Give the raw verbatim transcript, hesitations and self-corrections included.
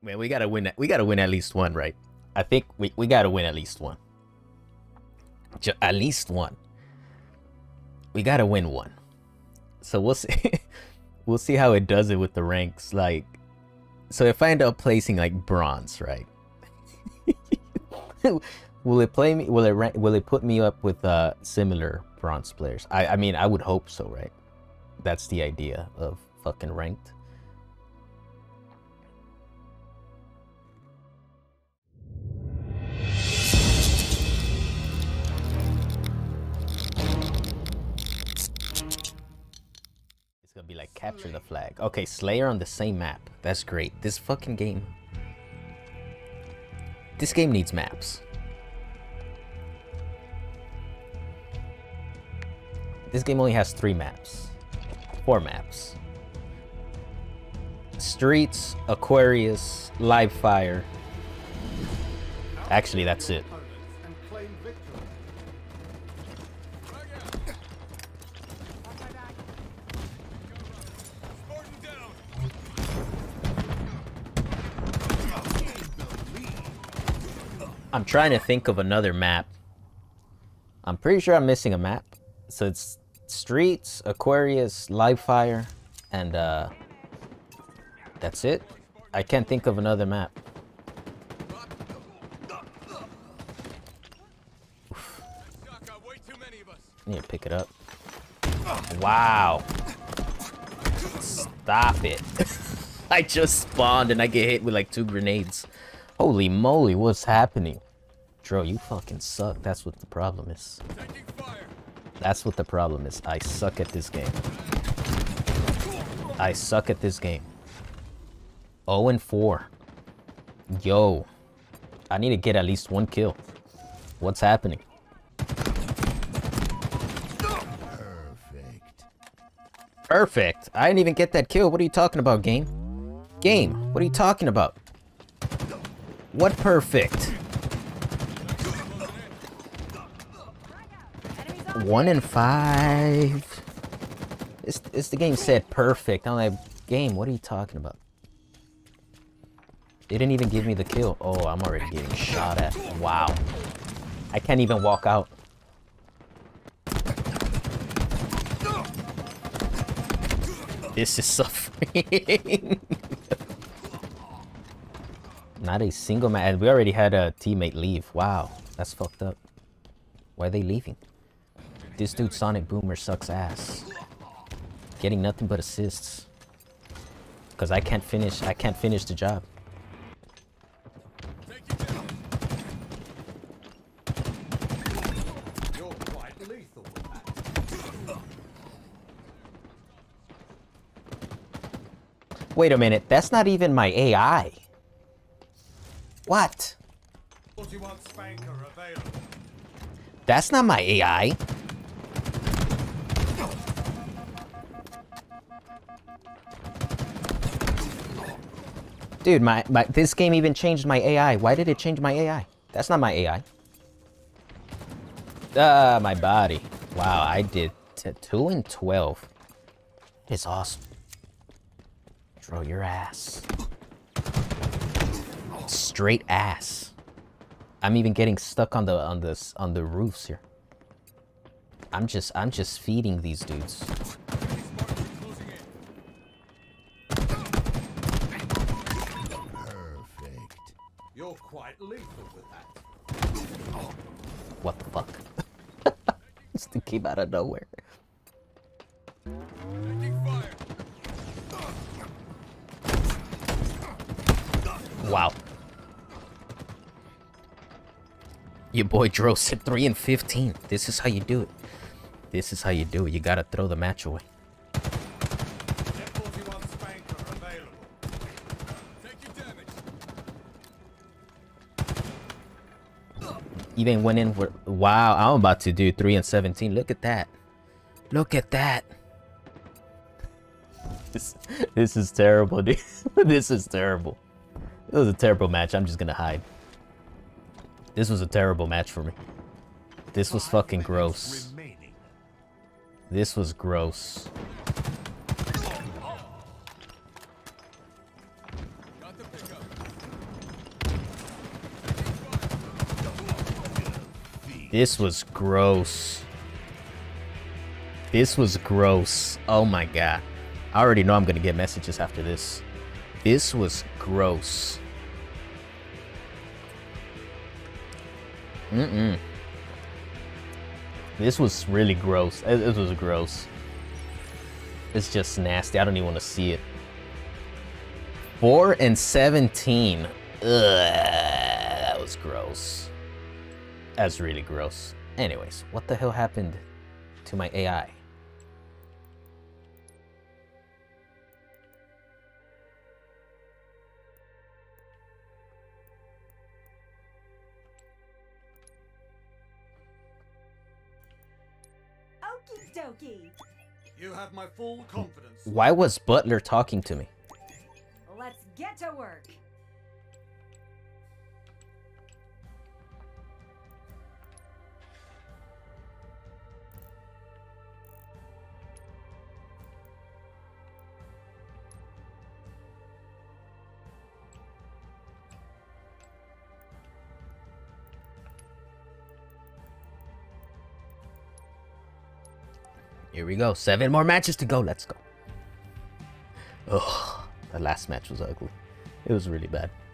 Man, we gotta win. We gotta win at least one, right? I think we we gotta win at least one. Just at least one. We gotta win one. So we'll see. We'll see how it does it with the ranks. Like, so if I end up placing like bronze, right? Will it play me? Will it rank? Will it put me up with uh similar bronze players? I I mean, I would hope so, right? That's the idea of fucking ranked. Be like capture the flag. Okay, Slayer on the same map. That's great. This fucking game. This game needs maps. This game only has three maps. Four maps. Streets, Aquarius, Live Fire. Actually, that's it. I'm trying to think of another map. I'm pretty sure I'm missing a map. So it's Streets, Aquarius, Live Fire, and uh, that's it. I can't think of another map. Oof. I need to pick it up. Wow. Stop it. I just spawned and I get hit with like two grenades. Holy moly, what's happening? Dro, you fucking suck. That's what the problem is. That's what the problem is. I suck at this game. I suck at this game. oh and four. Yo. I need to get at least one kill. What's happening? Perfect. Perfect. I didn't even get that kill. What are you talking about, game? Game, what are you talking about? What perfect? One in five. It's, it's the game said perfect. I'm like, game, what are you talking about? They didn't even give me the kill. Oh, I'm already getting shot at. Wow. I can't even walk out. This is suffering. Not a single man. We already had a teammate leave. Wow, that's fucked up. Why are they leaving? This dude Sonic Boomer sucks ass. Getting nothing but assists. Cause I can't finish. I can't finish the job. Wait a minute. That's not even my A I. What? Spanker available. That's not my A I. Dude, my, my this game even changed my A I. Why did it change my A I? That's not my A I. Ah, uh, my body. Wow, I did two and twelve. It's awesome. Throw your ass. Straight ass. I'm even getting stuck on the on this on the roofs here. I'm just I'm just feeding these dudes. Perfect. You're quite lethal with that. Oh. What the fuck? This thing came out of nowhere. Wow. Your boy Drossit three and fifteen. This is how you do it. This is how you do it. You gotta throw the match away. Even went in for. Wow, I'm about to do three and seventeen. Look at that. Look at that. This, this is terrible, dude. This is terrible. It was a terrible match. I'm just gonna hide. This was a terrible match for me. This was fucking gross. This was gross. This was gross. This was gross. Oh my god. I already know I'm gonna get messages after this. This was gross. Mm-mm. This was really gross. This was gross. It's just nasty. I don't even want to see it. four and seventeen. Ugh, that was gross. That's really gross. Anyways, what the hell happened to my A I? Okie dokie. You have my full confidence. Why was Butler talking to me? Let's get to work. Here we go. Seven more matches to go. Let's go. Ugh. The last match was ugly. It was really bad.